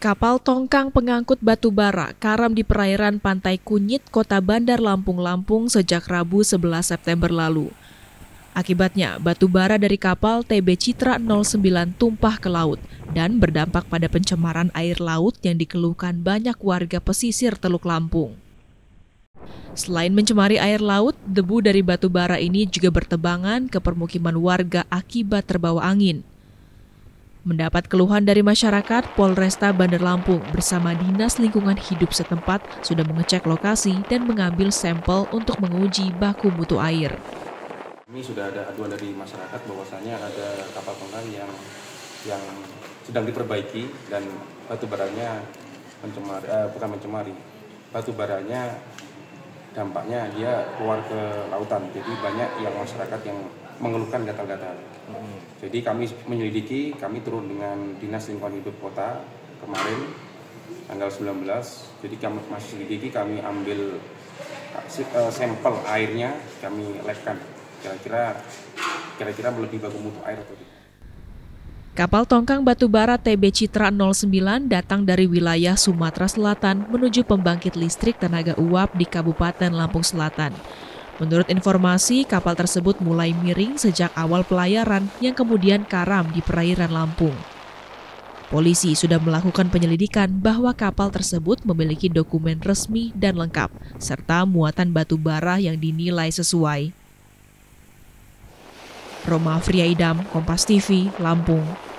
Kapal tongkang pengangkut batu bara karam di perairan Pantai Kunyit, Kota Bandar Lampung, Lampung sejak Rabu 11 September lalu. Akibatnya, batu bara dari kapal TB Citra 09 tumpah ke laut dan berdampak pada pencemaran air laut yang dikeluhkan banyak warga pesisir Teluk Lampung. Selain mencemari air laut, debu dari batu bara ini juga bertebangan ke permukiman warga akibat terbawa angin. Mendapat keluhan dari masyarakat, Polresta Bandar Lampung bersama Dinas Lingkungan Hidup setempat sudah mengecek lokasi dan mengambil sampel untuk menguji baku mutu air. Ini sudah ada aduan dari masyarakat bahwasanya ada kapal tongkang yang sedang diperbaiki dan batu baranya batu baranya dampaknya dia keluar ke lautan, jadi banyak yang masyarakat yang mengeluhkan gatal-gatal. Jadi kami menyelidiki, kami turun dengan Dinas Lingkungan Hidup Kota kemarin tanggal 19. Jadi kami masih selidiki, kami ambil sampel airnya, kami labkan. Kira-kira lebih baku mutu air atau tidak. Kapal tongkang batubara TB Citra 09 datang dari wilayah Sumatera Selatan menuju pembangkit listrik tenaga uap di Kabupaten Lampung Selatan. Menurut informasi, kapal tersebut mulai miring sejak awal pelayaran yang kemudian karam di perairan Lampung. Polisi sudah melakukan penyelidikan bahwa kapal tersebut memiliki dokumen resmi dan lengkap, serta muatan batu bara yang dinilai sesuai. Roma Friaidam, Kompas TV, Lampung.